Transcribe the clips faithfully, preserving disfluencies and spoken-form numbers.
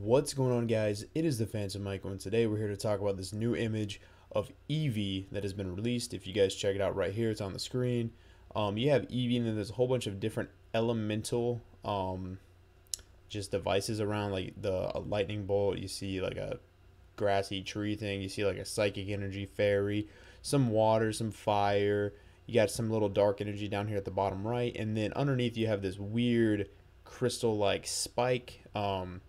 What's going on, guys? It is the Phantom Michael, and today we're here to talk about this new image of Eevee that has been released. If you guys check it out right here, it's on the screen. Um, you have Eevee, and then there's a whole bunch of different elemental um, just devices around, like the a lightning bolt. You see like a grassy tree thing. You see like a psychic energy fairy, some water, some fire. You got some little dark energy down here at the bottom right, and then underneath you have this weird crystal-like spike. Um,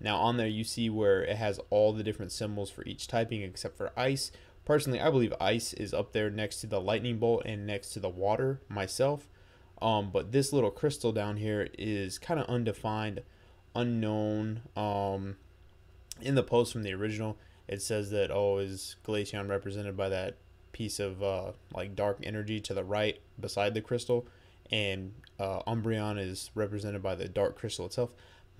now on there you see where it has all the different symbols for each typing except for ice. Personally, I believe ice is up there next to the lightning bolt and next to the water myself. Um, but this little crystal down here is kind of undefined, unknown. Um, in the post from the original, it says that, oh, is Glaceon represented by that piece of uh, like dark energy to the right beside the crystal, and uh, Umbreon is represented by the dark crystal itself.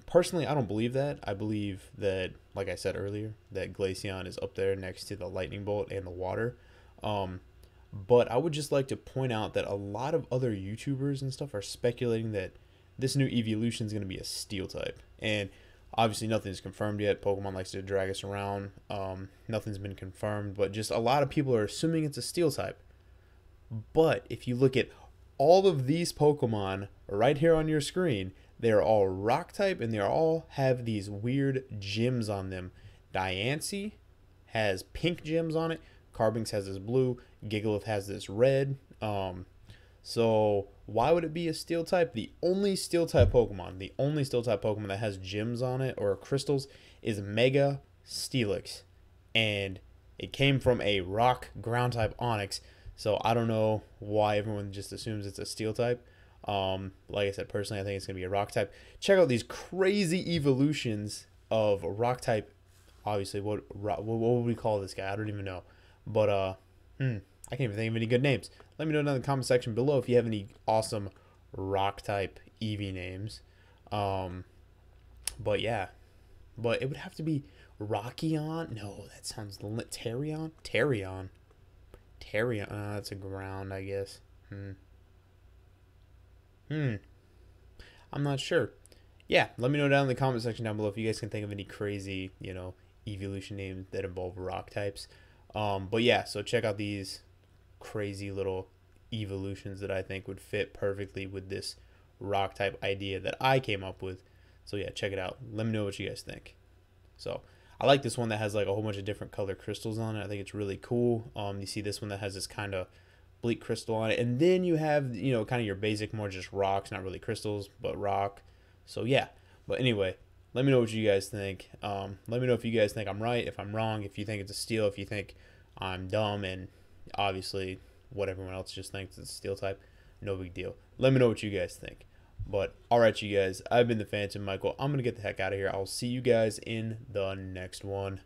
Personally, I don't believe that. I believe that, like I said earlier, that Glaceon is up there next to the lightning bolt and the water. Um, but I would just like to point out that a lot of other YouTubers and stuff are speculating that this new Eeveelution is going to be a steel type, and obviously nothing's confirmed yet. Pokemon likes to drag us around. Um, nothing's been confirmed, but just a lot of people are assuming it's a steel type. But if you look at all of these Pokemon right here on your screen, they're all rock type, and they all have these weird gems on them. Diancie has pink gems on it. Carbink has this blue. Gigalith has this red. Um, so... Why would it be a steel type? The only steel type Pokemon, the only steel type Pokemon that has gems on it or crystals is Mega Steelix. And it came from a rock ground type Onyx. So I don't know why everyone just assumes it's a steel type. Um, like I said, personally, I think it's going to be a rock type. Check out these crazy evolutions of rock type. Obviously, what, what would we call this guy? I don't even know. But, uh, hmm. I can't even think of any good names. Let me know down in the comment section below if you have any awesome rock-type Eevee names. Um, but, yeah. But it would have to be Rockion. No, that sounds lit. Tarion? Tarion. Tarion. Uh, that's a ground, I guess. Hmm. Hmm. I'm not sure. Yeah, let me know down in the comment section down below if you guys can think of any crazy, you know, Eeveelution names that involve rock-types. Um, but, yeah, so check out these crazy little evolutions that I think would fit perfectly with this rock type idea that I came up with. So yeah, check it out. Let me know what you guys think. So I like this one that has like a whole bunch of different color crystals on it. I think it's really cool. Um, you see this one that has this kind of bleak crystal on it, and then you have, you know, kind of your basic, more just rocks, not really crystals, but rock. So yeah, but anyway, let me know what you guys think. Um, let me know if you guys think I'm right, if I'm wrong, if you think it's a steal, if you think I'm dumb, and obviously what everyone else just thinks is a steel type. No big deal. Let me know what you guys think. But alright, you guys, I've been the Phantom Michael. I'm gonna get the heck out of here. I'll see you guys in the next one.